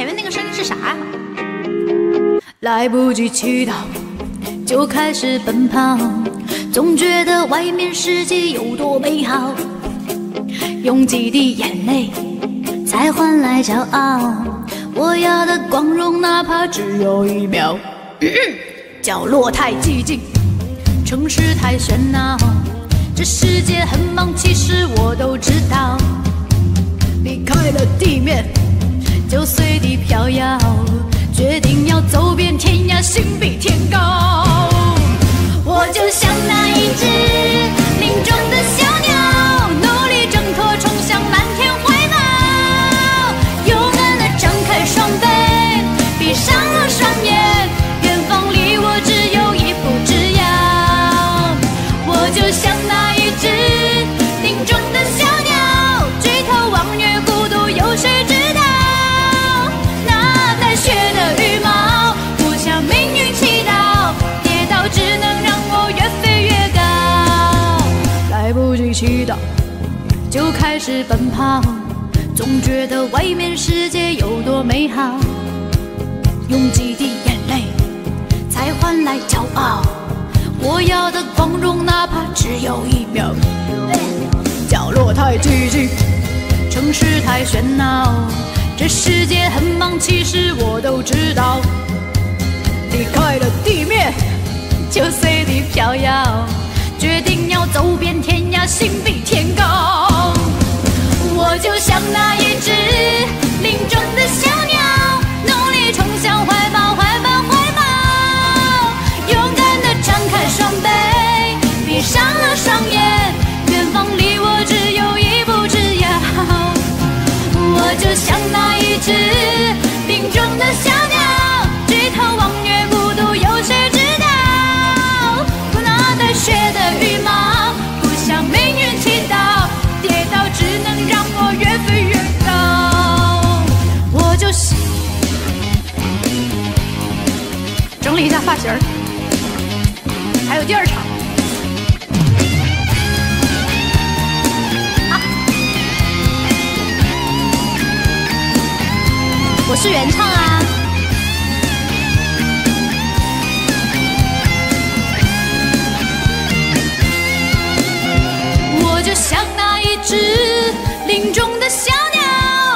前面那个声音是啥呀？来不及祈祷，就开始奔跑，总觉得外面世界有多美好，用几滴眼泪才换来骄傲。我要的光荣，哪怕只有一秒。角落太寂静，城市太喧闹，这世界很忙，其实我都知道。离开了地面，就随地飘摇，决定要走遍天涯，心比天高。我就像那一只林中的小鸟，努力挣脱，冲向满天怀抱，勇敢地张开双臂，闭上了双眼。 祈祷，就开始奔跑，总觉得外面世界有多美好，用几滴眼泪才换来骄傲。我要的光荣，哪怕只有一秒。角落太寂静，城市太喧闹，这世界很忙，其实我都知道。离开了地面，就随地飘摇。 决定要走遍天涯，心比天高。我就像那一只林中的小鸟，努力冲向怀抱，怀抱，怀抱，勇敢地张开双臂，闭上了双眼，远方离我只有一步之遥。我就像那一只林中的小鸟，举头望月，孤独有谁知？ 雪的羽毛，不向命运祈祷，跌倒只能让我越飞越高。我就是整理一下发型，还有第二场。 我是原唱啊。 就像那一只林中的小鸟，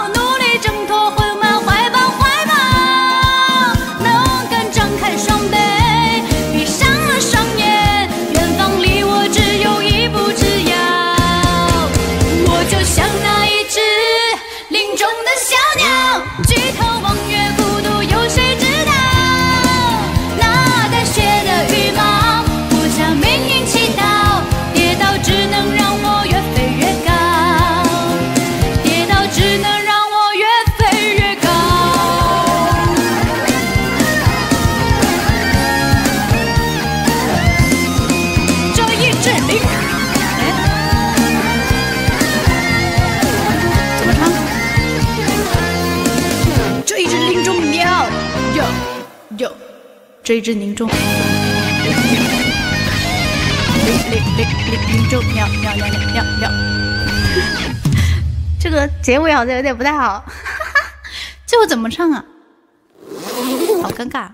努力挣脱混乱，怀抱，怀抱，能敢张开双臂，闭上了双眼，远方离我只有一步之遥。我就像那一只林中的小鸟，举头望月，孤独有谁知道？那带血的羽毛，不向命运祈祷，跌倒只能让。 这一只林中，林中喵喵喵喵喵。这个结尾好像有点不太好，这我怎么唱啊？好尴尬。